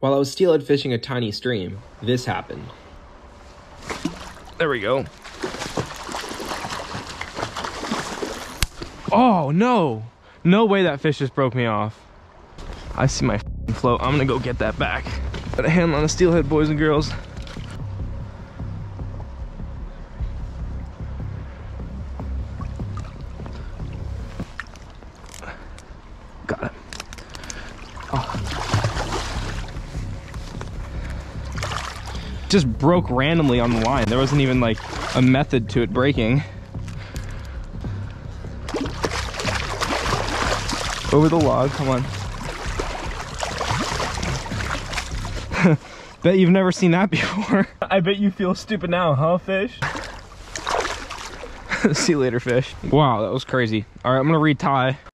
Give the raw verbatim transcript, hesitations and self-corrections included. While I was steelhead fishing a tiny stream, this happened. There we go. Oh, no. No way that fish just broke me off. I see my float. I'm gonna go get that back. Got a handle on the steelhead, boys and girls. Got it. Oh. Just broke randomly on the line. There wasn't even like a method to it breaking. Over the log, come on. Bet you've never seen that before. I bet you feel stupid now, huh, fish? See you later, fish. Wow, that was crazy. All right, I'm gonna retie.